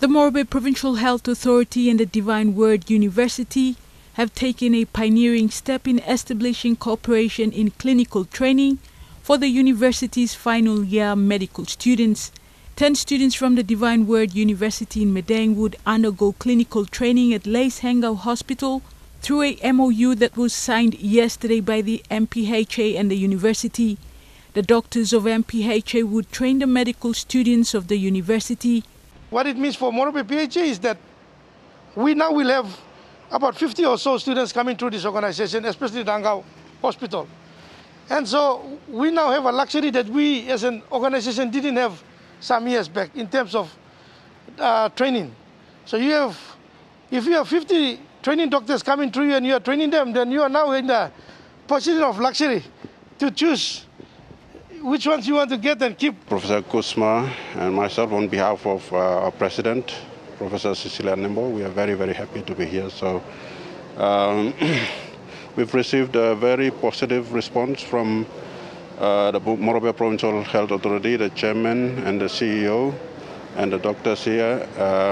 The Morabe Provincial Health Authority and the Divine Word University have taken a pioneering step in establishing cooperation in clinical training for the university's final year medical students. 10 students from the Divine Word University in Medang would undergo clinical training at Lae Angau Hospital through a MOU that was signed yesterday by the MPHA and the university. The doctors of MPHA would train the medical students of the university. What it means for Morobe PHA is that we now will have about 50 or so students coming through this organization, especially Lae Angau Hospital. And so we now have a luxury that we as an organization didn't have some years back in terms of training. So you have, if you have 50 training doctors coming through you and you are training them, then you are now in the position of luxury to choose which ones you want to get and keep. Professor Kuzma and myself, on behalf of our president, Professor Cecilia Nimbo, we are very, very happy to be here. So we've received a very positive response from the Morabe Provincial Health Authority, the chairman and the CEO and the doctors here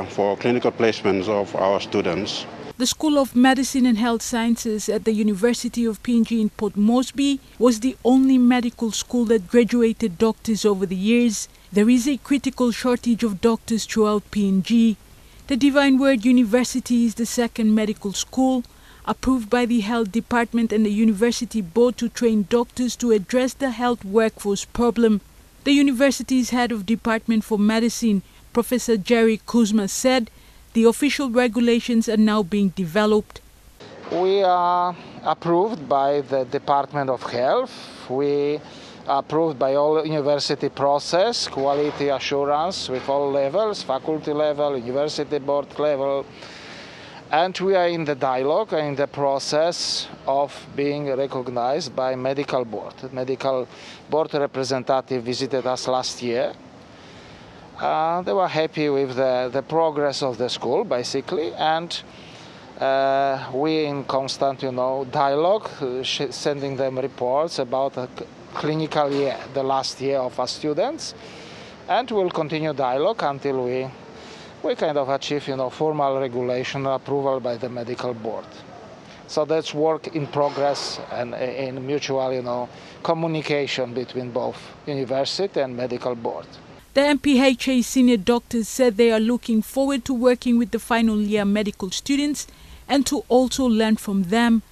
for clinical placements of our students. The School of Medicine and Health Sciences at the University of PNG in Port Moresby was the only medical school that graduated doctors over the years. There is a critical shortage of doctors throughout PNG. The Divine Word University is the second medical school approved by the Health Department and the University Board to train doctors to address the health workforce problem. The university's head of Department for Medicine, Professor Jerry Kuzma, said the official regulations are now being developed. We are approved by the Department of Health. We are approved by all university process, quality assurance with all levels, faculty level, university board level. And we are in the dialogue and in the process of being recognized by Medical Board. Medical Board representative visited us last year. They were happy with the progress of the school, basically, and we in constant, dialogue, sending them reports about the clinical year, the last year of our students, and we'll continue dialogue until we kind of achieve, formal regulation approval by the Medical Board. So that's work in progress and in mutual, communication between both university and Medical Board. The MPHA senior doctors said they are looking forward to working with the final year medical students and to also learn from them.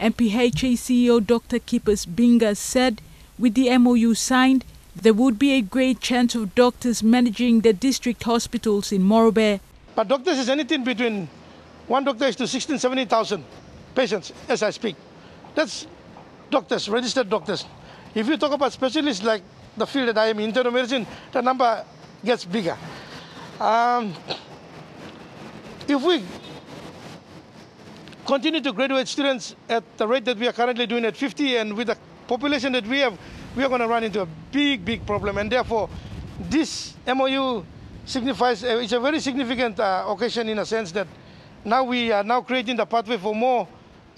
MPHA CEO Dr. Kipas Bingas said with the MOU signed, there would be a great chance of doctors managing the district hospitals in Morobe. But doctors is anything between one doctor is to 16, 17,000 patients as I speak. That's doctors, registered doctors. If you talk about specialists like the field that I am in, internal medicine, the number gets bigger. If we continue to graduate students at the rate that we are currently doing at 50 and with the population that we have, we are going to run into a big, big problem, and therefore this MOU signifies, it's a very significant occasion in a sense that now we are now creating the pathway for more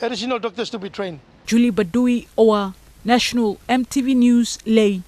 additional doctors to be trained. Julie Badui Owa, National MTV News, Lae.